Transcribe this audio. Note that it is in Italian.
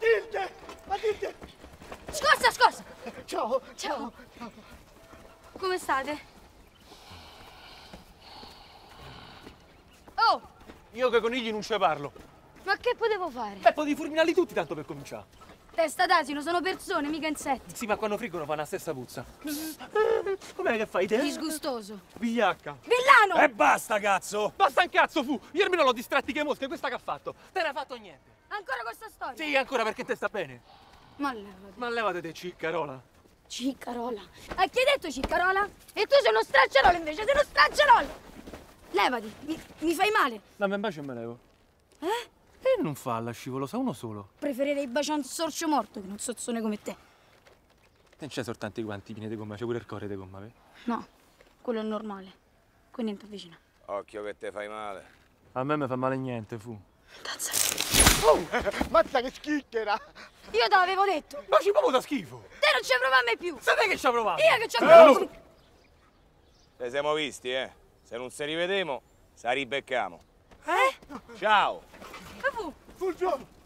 Matilde! Matilde! Scorsa, scorsa! Ciao, ciao, ciao! Come state? Oh! Io che conigli non ce parlo. Ma che potevo fare? Beh, potevi fulminarli tutti tanto per cominciare. Testa d'asino, sono persone, mica insetti. Sì, ma quando friggono fanno la stessa puzza. Com'è che fai te? Disgustoso. Vigliacca. Villano! E basta, cazzo! Basta un cazzo, fu! Io almeno l'ho distratti che mosche, questa che ha fatto? Te ne ha fatto niente. Ancora questa storia? Sì, ancora, perché te sta bene. Ma levate. Ma levate te, Ciccarola. Ciccarola? A chi hai detto Ciccarola? E tu sei uno stracciarolo invece, sei uno stracciarolo! Levati, mi fai male. Dammi un bacio e me levo. Eh? E non fa la scivolosa, uno solo. Preferirei baciare un sorcio morto che non sozzone come te. Non c'è soltanto i guanti pieni di gomma, c'è pure il cuore di gomma, vero? No, quello è normale. Qui niente avvicina. Occhio che te fai male. A me mi fa male niente, fu. Tazza. Oh, mazza che schicchera! Io te l'avevo detto. Ma ci provo da schifo. Te non ci provare mai più. Sai che ci ha provato? Io che ci ho provato. Te siamo visti, eh? Se non si rivedemo, si ribeccamo. Eh? Ciao! Fu! Fu il giorno!